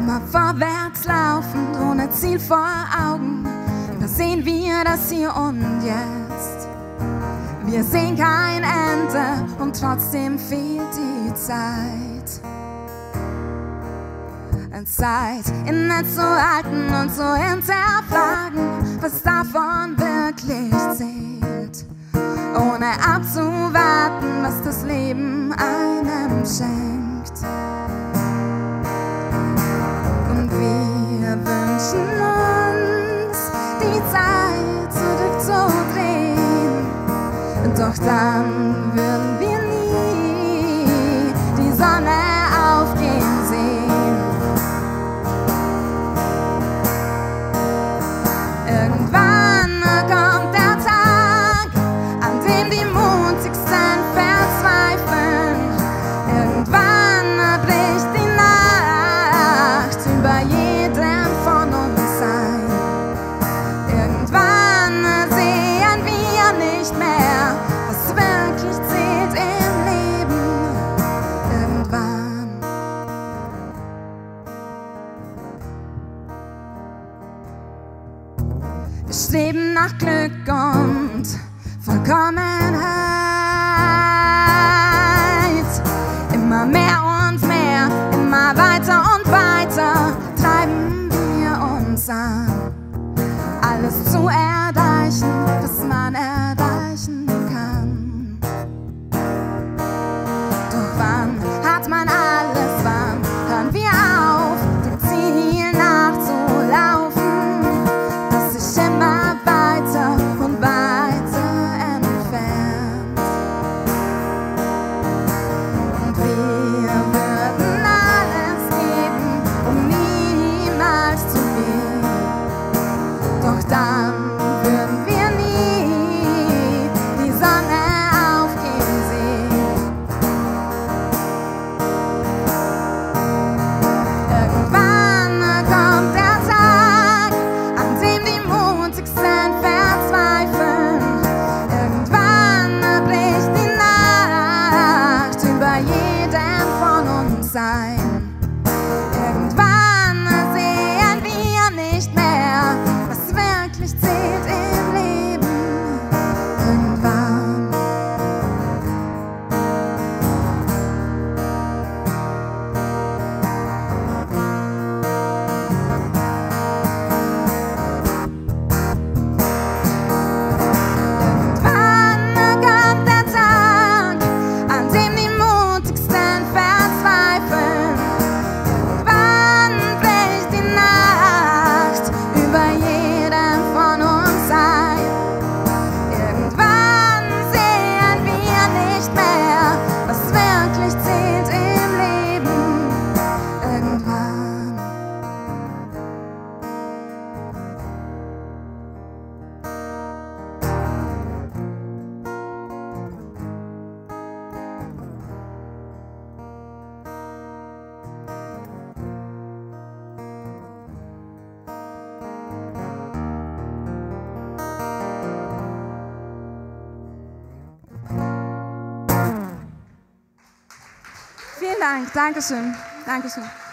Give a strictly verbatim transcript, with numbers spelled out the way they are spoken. Immer vorwärts laufend, ohne Ziel vor Augen, übersehen wir das Hier und Jetzt. Wir sehen kein Ende und trotzdem fehlt die Zeit. Zeit in Netz zu halten und zu hinterfragen, was davon wirklich zählt, ohne abzuwarten, was das Leben einem schenkt. Und wir wünschen uns, die Zeit zurückzudrehen, doch dann würden wir nie die Sonne aufgehen sehen. Irgendwann kommt der Tag, an dem die Mutigsten verzweifeln. Irgendwann bricht die Nacht über jedem von uns ein. Irgendwann sehen wir nicht mehr, was wirklich zählt im Leben. Irgendwann. Wir streben nach Glück und Vollkommenheit. Immer mehr und mehr, immer weiter und weiter treiben wir uns an, alles zu erreichen, was man erreichen kann. Doch wann hat man alles, wann hören wir auf, dem Ziel nachzulaufen, das sich immer weiter und weiter entfernt? Und wir würden alles geben, um niemals zu gehen. Doch dann würden wir nie die Sonne aufgehen sehen. Irgendwann kommt der Tag, an dem die Mutigsten verzweifeln. Irgendwann bricht die Nacht über jedem von uns ein. Irgendwann sehen wir nicht mehr, was wirklich zählt im Leben. Irgendwann. Irgendwann kommt der Tag, an dem die Mutigsten verzweifeln. Irgendwann bricht die Nacht über jedem von uns ein. Irgendwann sehen wir nicht mehr, was wirklich zählt im Leben. Irgendwann. Vielen Dank, Dankeschön, Dankeschön.